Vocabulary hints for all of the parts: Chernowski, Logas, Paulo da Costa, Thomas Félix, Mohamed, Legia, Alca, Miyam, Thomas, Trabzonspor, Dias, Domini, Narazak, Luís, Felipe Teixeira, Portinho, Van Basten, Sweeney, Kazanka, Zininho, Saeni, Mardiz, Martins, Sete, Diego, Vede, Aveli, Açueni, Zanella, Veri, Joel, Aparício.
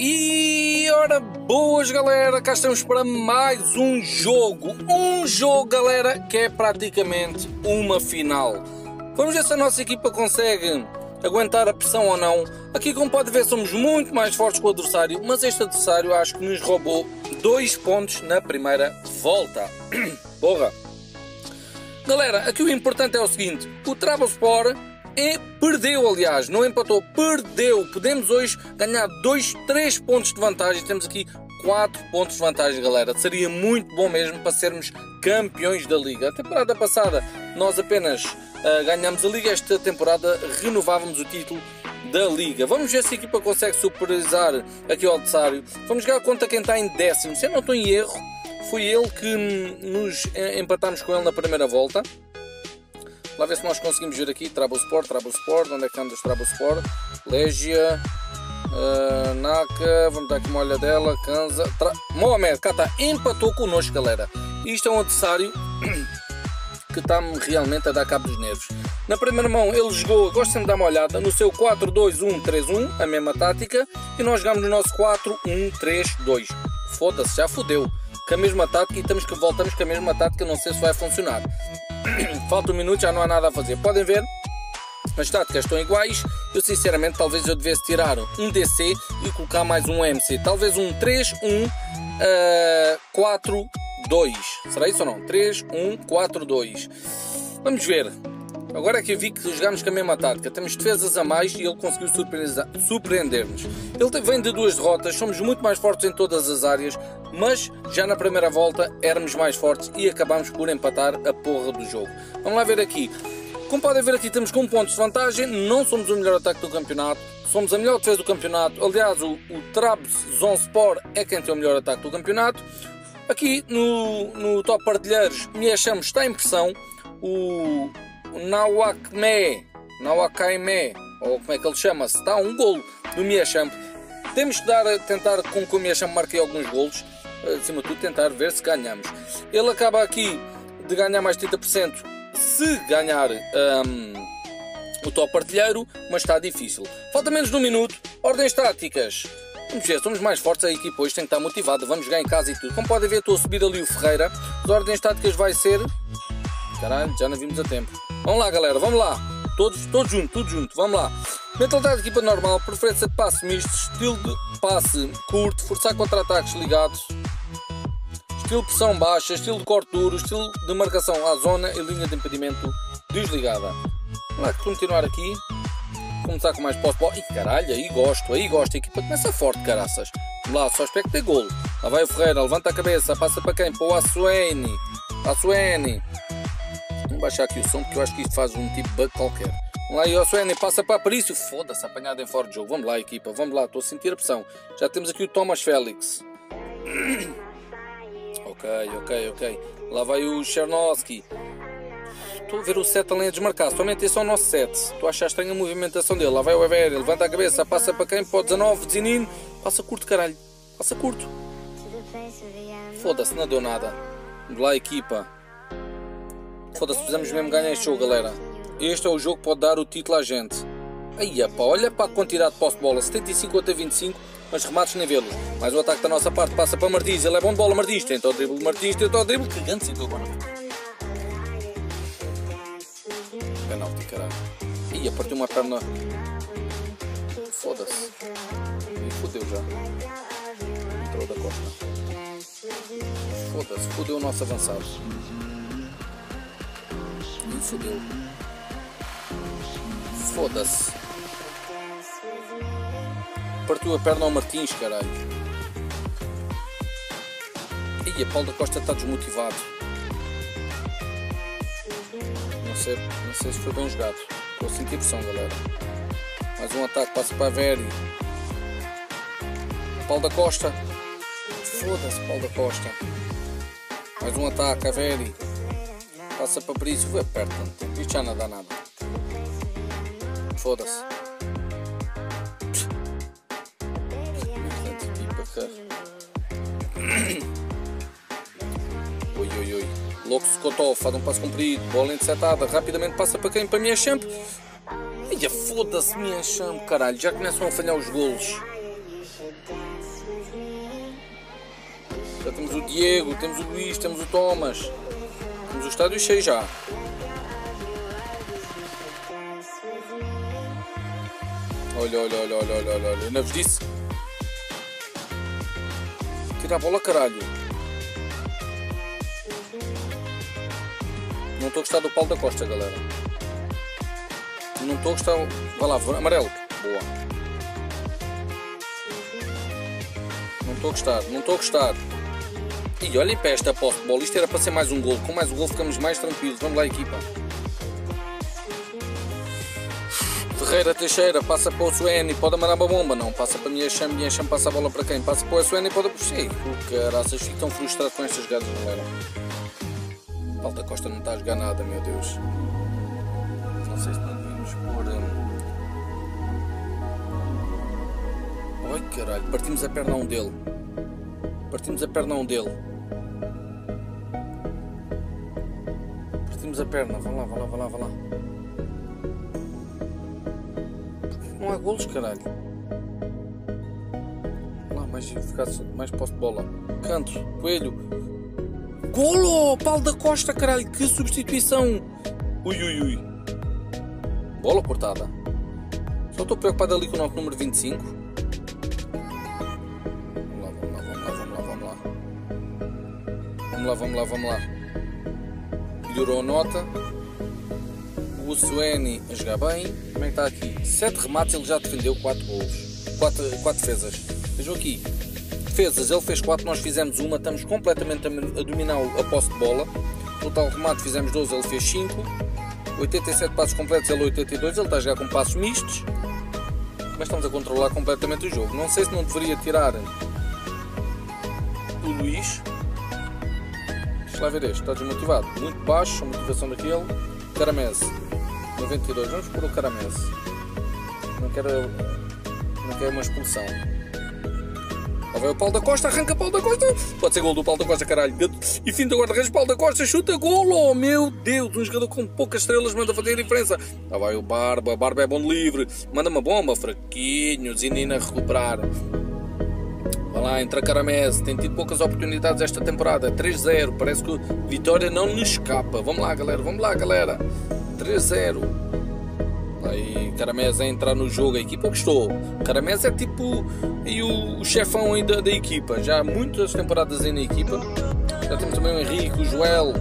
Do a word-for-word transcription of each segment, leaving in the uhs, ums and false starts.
E ora boas galera, cá estamos para mais um jogo, um jogo galera que é praticamente uma final. Vamos ver se a nossa equipa consegue aguentar a pressão ou não. Aqui como pode ver somos muito mais fortes que o adversário, mas este adversário acho que nos roubou dois pontos na primeira volta. Porra! Galera, aqui o importante é o seguinte, o Trabzonspor E perdeu, aliás, não empatou, perdeu. Podemos hoje ganhar dois, três pontos de vantagem. Temos aqui quatro pontos de vantagem, galera. Seria muito bom mesmo para sermos campeões da Liga. A temporada passada nós apenas uh, ganhámos a Liga. Esta temporada renovávamos o título da Liga. Vamos ver se a equipa consegue superiorizar aqui o adversário. Vamos jogar contra quem está em décimo. Se eu não estou em erro, foi ele que nos empatámos com ele na primeira volta. Lá ver se nós conseguimos ver aqui, Trabzonspor, Trabzonspor, onde é que anda os Trabzonspor? Legia, uh, Naka, vamos dar aqui uma olha dela, Kanza, Tra... Mohamed, cá está, empatou connosco galera. Isto é um adversário que está-me realmente a dar cabo dos nervos. Na primeira mão ele jogou, gosto de dar uma olhada, no seu quatro dois um três um, a mesma tática, e nós jogamos no nosso quatro um três dois. Foda-se, já fodeu, com a mesma tática e estamos que voltamos com a mesma tática, não sei se vai funcionar. Falta um minuto, já não há nada a fazer. Podem ver, as táticas estão iguais. Eu sinceramente talvez eu devesse tirar um D C e colocar mais um M C. Talvez um três um quatro dois. Será isso ou não? três um quatro dois. Vamos ver. Agora é que eu vi que jogámos com a mesma tática. Temos defesas a mais e ele conseguiu surpreender-nos. Ele vem de duas derrotas, somos muito mais fortes em todas as áreas, mas já na primeira volta éramos mais fortes e acabámos por empatar a porra do jogo. Vamos lá ver aqui. Como podem ver aqui, temos com pontos de vantagem, não somos o melhor ataque do campeonato, somos a melhor defesa do campeonato. Aliás, o, o Trabzonspor é quem tem o melhor ataque do campeonato. Aqui no, no top partilheiros, me achamos está em pressão. O... Nawakme, Nawakaime, ou como é que ele chama-se, está um golo do Miyam. Temos que dar, tentar com que o Miyam marque alguns golos, acima de tudo tentar ver se ganhamos. Ele acaba aqui de ganhar mais trinta por cento se ganhar um, o top partilheiro, mas está difícil. Falta menos de um minuto, ordens táticas. Vamos ver, somos mais fortes, a equipa hoje tem que estar motivada, vamos jogar em casa e tudo. Como podem ver estou a subir ali o Ferreira, as ordens táticas vai ser... Caralho, já não vimos a tempo. Vamos lá galera, vamos lá. Todos, todos juntos, tudo junto, vamos lá. Mentalidade de equipa normal, preferência de passe misto, estilo de passe curto, forçar contra-ataques ligados, estilo de pressão baixa, estilo de corte duro, estilo de marcação à zona e linha de impedimento desligada. Vamos lá continuar aqui. Começar com mais posse. Ih, caralho, aí gosto, aí gosto. A equipa começa forte, caraças. Vamos lá, só espero que dê golo. Lá vai o Ferreira, levanta a cabeça, passa para quem? Para o Açueni. Açueni. Vou baixar aqui o som porque eu acho que isto faz um tipo bug qualquer. Vamos lá, e o Sweeney passa para Aparício. Foda-se, apanhado em fora de jogo. Vamos lá, equipa, vamos lá, estou a sentir a pressão. Já temos aqui o Thomas Félix. Ok, ok, ok. Lá vai o Chernowski. Estou a ver o sete além a desmarcar. Somente esse é o nosso sete. Estou a achar estranha a movimentação dele. Lá vai o Veri, levanta a cabeça, passa para quem? Para o dezanove, Zininho. Passa curto, caralho. Passa curto. Foda-se, não deu nada. Vamos lá, equipa. Foda-se, precisamos mesmo ganhar este jogo, galera. Este é o jogo que pode dar o título à gente. Aí, opa, olha para a quantidade de posse de bola, setenta e cinco a vinte e cinco, mas remates nem vê-los. Mais um ataque da nossa parte, passa para Mardiz, ele é bom de bola, Mardiz, tenta o drible, Mardiz, tenta o drible, que grande sítio agora. Penalti, caralho. Aí, partiu uma perna. Foda-se. E fodeu já. Entrou da Costa. Foda-se, fodeu o nosso avançado. Fodeu. Foda-se. Partiu a perna ao Martins, caralho. E a Paulo da Costa está desmotivado. Não sei, não sei se foi bem jogado. Estou a sentir pressão, galera. Mais um ataque, passa para a Veri. Paulo da Costa. Foda-se, Paulo da Costa. Mais um ataque, a Veri. Passa para Aparício, vai perto, isto já não dá nada. Foda-se. Oi, oi, oi. Logo se cotou, faz um passo comprido, bola interceptada, rapidamente passa para quem? Para a minha champ. Ia foda-se, minha champ, caralho, já começam a falhar os golos. Já temos o Diego, temos o Luís, temos o Thomas. Temos o estádio cheio já. Olha, olha, olha, olha, olha, olha. Eu não vos disse. Tira a bola, caralho. Não estou a gostar do Paulo da Costa, galera. Não estou a gostar... Vai lá, amarelo. Boa. Não estou a gostar, não estou a gostar. E olhem para esta posse de bola. Isto era para ser mais um gol. Com mais um gol ficamos mais tranquilos. Vamos lá, equipa. Ferreira, Teixeira, passa para o Sweeney, pode amarrar a bomba, não, passa para a minha chama, minha chama passa a bola para quem? Passa para o Sweeney, pode... Sim, o caraças, fico tão frustrado com estas jogadas, galera. Paulo da Costa não está a jogar nada, meu Deus. Não sei se não devíamos pôr... Ai, caralho, partimos a perna a um dele. Partimos a perna a um dele. Partimos a perna, vá lá, vá lá, vá lá, vá lá. Não há golos, caralho. Lá, mais eficácia, mais posse de bola. Canto, coelho. Golo! Paulo da Costa, caralho. Que substituição! Ui, ui, ui. Bola portada. Só estou preocupado ali com o nosso número vinte e cinco. Vamos lá, vamos lá, vamos lá, vamos lá. Vamos lá, vamos lá, vamos lá. Melhorou a nota. O Sweeney a jogar bem. Como é que está aqui? sete remates, ele já defendeu quatro golos. quatro defesas. Vejam aqui. Defesas, ele fez quatro, nós fizemos uma. Estamos completamente a dominar a posse de bola. Total remate fizemos doze, ele fez cinco. oitenta e sete passos completos, ele oitenta e dois. Ele está a jogar com passos mistos. Mas estamos a controlar completamente o jogo. Não sei se não deveria tirar o Luís. Deixa lá ver este. Está desmotivado. Muito baixo, a motivação daquele. Caramense. noventa e dois, vamos pôr o Caramense. Não quero, não quero uma expulsão. Lá vai o Paulo da Costa, arranca Paulo da Costa. Pode ser gol do Paulo da Costa, caralho. E fim da guarda-redes, Paulo da Costa, chuta golo. Meu Deus, um jogador com poucas estrelas manda fazer a diferença. Lá vai o Barba, Barba é bom de livre. Manda uma bomba, fraquinho, Zininho a recuperar. Vai lá, entra Caramense. Tem tido poucas oportunidades esta temporada. três zero, parece que a vitória não nos escapa. Vamos lá, galera, vamos lá, galera. três zero. Aí Caramense a entrar no jogo, a equipa gostou. Caramense é tipo e o, o chefão ainda da equipa. Já há muitas temporadas aí na equipa. Já temos também o Henrique, o Joel.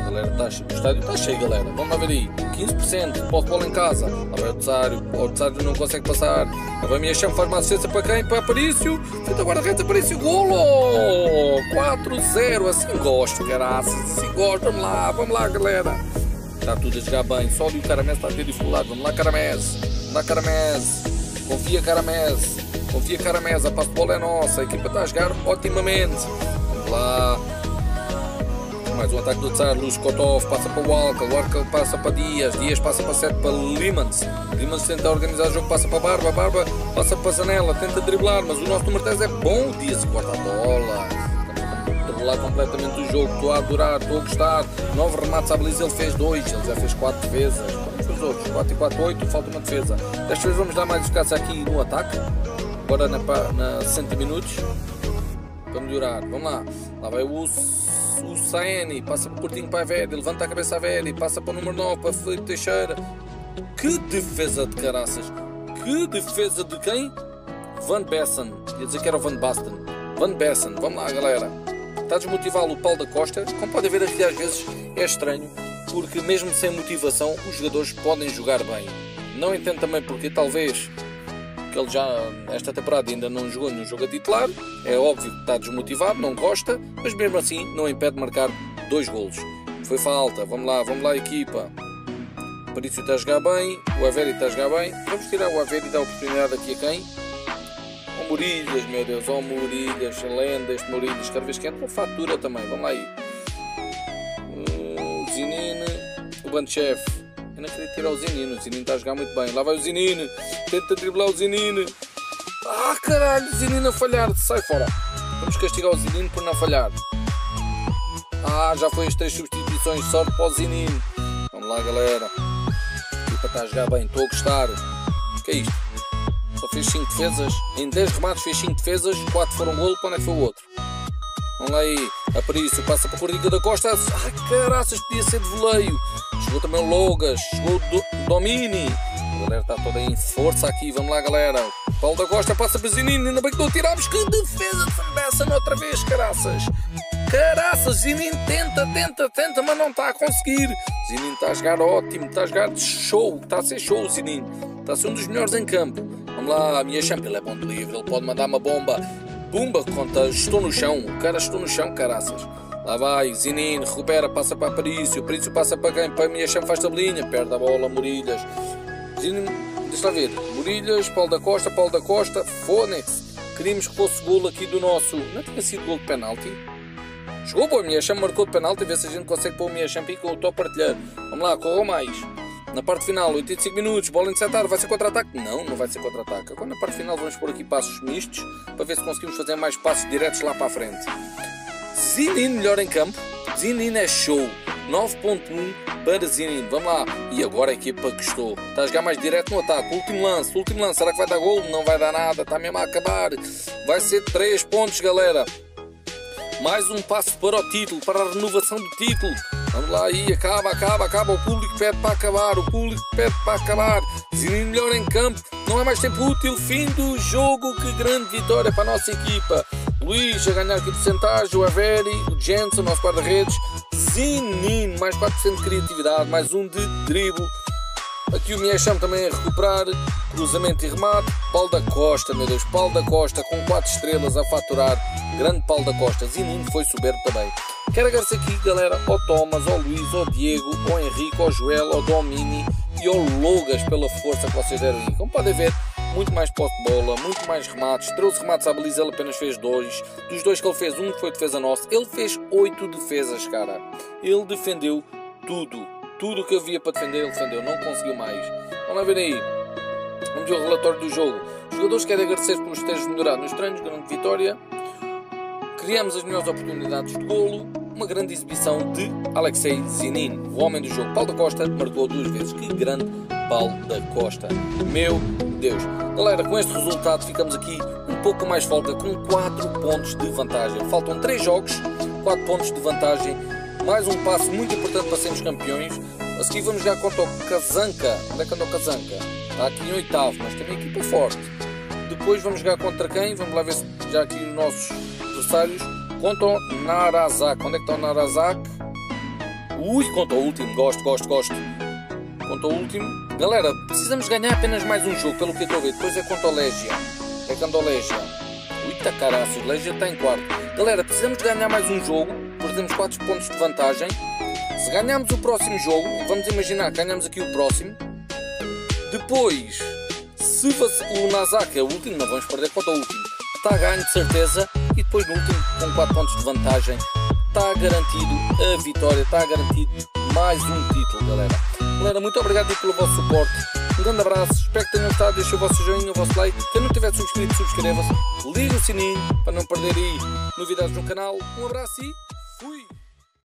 A galera, tá, o estádio está cheio, galera. Vamos lá ver aí. quinze por cento, pode bola em casa. Lá vai o Tessário, o Tessário não consegue passar. Lá vai a minha chama, faz uma assistência para quem? Para Aparício. Feita a guarda-redes, Aparício, golo! quatro zero, assim gosto, caraças, assim gosto. Vamos lá, vamos lá, galera. Está tudo a jogar bem, só ali o Caramense está a ter dificuldade. Vamos lá, Caramense, vamos lá, Caramense, confia, Caramense, confia, Caramense, a passo de bola é nossa, a equipa está a jogar otimamente. Vamos lá, mais um ataque do Tsar, Luís Kotov, passa para o Alca, o Alca passa para Dias, Dias passa para sete, para Limans, Limans tenta organizar o jogo, passa para Barba, Barba passa para Zanella, tenta driblar, mas o nosso número dez é bom, o Dias corta a bola. Lá completamente o jogo, estou a adorar, estou a gostar. nove remates à baliza, ele fez dois, ele já fez quatro defesas. Os outros, quatro e quatro, oito, falta uma defesa. Desta vez vamos dar mais eficácia aqui no ataque, agora na, na sessenta minutos, para melhorar. Vamos lá, lá vai o, o Saeni, passa para o Portinho, para a Vede, levanta a cabeça a Veri, passa para o número nove, para Felipe Teixeira. Que defesa de caraças, que defesa de quem? Van Basten, ia dizer que era o Van Basten. Van Basten, vamos lá, galera. Está a desmotivá-lo o Paulo da Costa, como pode ver aqui às vezes é estranho, porque mesmo sem motivação os jogadores podem jogar bem. Não entendo também porque talvez que ele já esta temporada ainda não jogou no jogo a titular, é óbvio que está desmotivado, não gosta, mas mesmo assim não impede de marcar dois golos. Foi falta, vamos lá, vamos lá equipa. O Parício está a jogar bem, o Aveli está a jogar bem, vamos tirar o Aveli e dar oportunidade aqui a quem? Oh, Mourilhas, meu Deus, oh, Mourilhas, lenda, este Mourilhas, cada vez que entra, fatura também, vamos lá aí. O Zininho, o Banchef, eu não queria tirar o Zininho, o Zininho está a jogar muito bem, lá vai o Zininho, tenta driblar o Zininho. Ah, caralho, o Zininho a falhar, sai fora. Vamos castigar o Zininho por não falhar. Ah, já foi as três substituições, sorte para o Zininho. Vamos lá, galera. A equipa está a jogar bem, estou a gostar. O que é isto? Só fez cinco defesas, em dez remates fez cinco defesas, quatro foram golo, para onde é que foi o outro? Vamos lá aí. Aparício passa para o Cordiga da Costa. Ai, caraças, podia ser de voleio. Chegou também o Logas. Chegou o do Domini. A galera está toda em força aqui. Vamos lá, galera. Paulo da Costa passa para Zininho. Ainda bem que não tirámos. Que defesa dessa outra vez, caraças. Caraças, Zininho tenta, tenta, tenta, mas não está a conseguir. Zininho está a jogar ótimo. Está a jogar de show. Está a ser show, Zininho. Está a ser um dos melhores em campo. Vamos lá, a minha champa. Ele é bom de livre. Ele pode mandar uma bomba. Pumba, conta, estou no chão, o cara estou no chão, caraças. Lá vai, Zininho, recupera, passa para Aparício, Aparício passa para quem? Para Miyam, faz tabelinha, perde a bola, Mourilhas. Zininho, deixa lá ver, Mourilhas, Paulo da Costa, Paulo da Costa, Fónix. Queríamos que fosse golo aqui do nosso, não tinha sido golo de penalti? Chegou para o Miyam, marcou de penalti, vê se a gente consegue pôr o Miyam e que eu estou a partilhar. Vamos lá, corram mais. Na parte final, oitenta e cinco minutos, bola interceptada, vai ser contra-ataque? Não, não vai ser contra-ataque. Agora na parte final vamos pôr aqui passos mistos, para ver se conseguimos fazer mais passos diretos lá para a frente. Zininho melhor em campo, Zininho é show, nove ponto um para Zininho, vamos lá. E agora a equipa gostou, está a jogar mais direto no ataque, último lance, último lance, será que vai dar gol? Não vai dar nada, está mesmo a acabar, vai ser três pontos, galera. Mais um passo para o título, para a renovação do título. Vamos lá aí, acaba, acaba, acaba. O público pede para acabar, o público pede para acabar. Zininho melhor em campo, não há mais tempo útil. Fim do jogo, que grande vitória para a nossa equipa. Luís a ganhar aqui porcentagem, o Aveli, o Jensen, o nosso guarda-redes. Zininho, mais quatro por cento de criatividade, mais um de drible. Aqui o Miyam também a recuperar, cruzamento e remate. Paulo da Costa, meu Deus, Paulo da Costa com quatro estrelas a faturar. Grande Paulo da Costa, Zininho foi soberbo também. Quero agradecer aqui, galera, ao Thomas, ao Luís, ao Diego, ao Henrique, ao Joel, ao Domini e ao Logas pela força que vocês deram aí. Como podem ver, muito mais posse de bola, muito mais remates, treze remates à baliza, ele apenas fez dois. Dos dois que ele fez, um foi defesa nossa. Ele fez oito defesas, cara. Ele defendeu tudo. Tudo o que havia para defender, ele defendeu, não conseguiu mais. Vamos lá ver aí. Vamos ver o relatório do jogo. Os jogadores querem agradecer por nos teres melhorado nos treinos, grande vitória. Criamos as melhores oportunidades de golo. Uma grande exibição de Alexei Zininho, o homem do jogo. Paulo da Costa marcou duas vezes. Que grande Paulo da Costa. Meu Deus. Galera, com este resultado ficamos aqui um pouco mais falta, com quatro pontos de vantagem. Faltam três jogos, quatro pontos de vantagem. Mais um passo muito importante para sermos campeões. A seguir vamos jogar contra o Kazanka. Onde é que anda o Kazanka? Está aqui em oitavo, mas também equipa forte. Depois vamos jogar contra quem? Vamos lá ver se já aqui os nossos adversários. Contra o Narazak. Onde é que está o Narazak? Ui, contra o último. Gosto, gosto, gosto. Contra o último. Galera, precisamos ganhar apenas mais um jogo, pelo que eu estou a ver. Depois é contra o Legia. É que anda o Legia. Uita caraço, o Legia está em quarto. Galera, precisamos ganhar mais um jogo. Perdemos quatro pontos de vantagem. Se ganharmos o próximo jogo, vamos imaginar que ganhamos aqui o próximo. Depois, se o Narazak é o último, não vamos perder contra o último. Está a ganho de certeza. E depois no último, com quatro pontos de vantagem, está garantido a vitória. Está garantido mais um título, galera. Galera, muito obrigado pelo vosso suporte. Um grande abraço. Espero que tenham gostado. Deixem o vosso joinha, o vosso like. Quem não tiver subscrito, subscreva-se. Ligue o sininho para não perder aí novidades no canal. Um abraço e...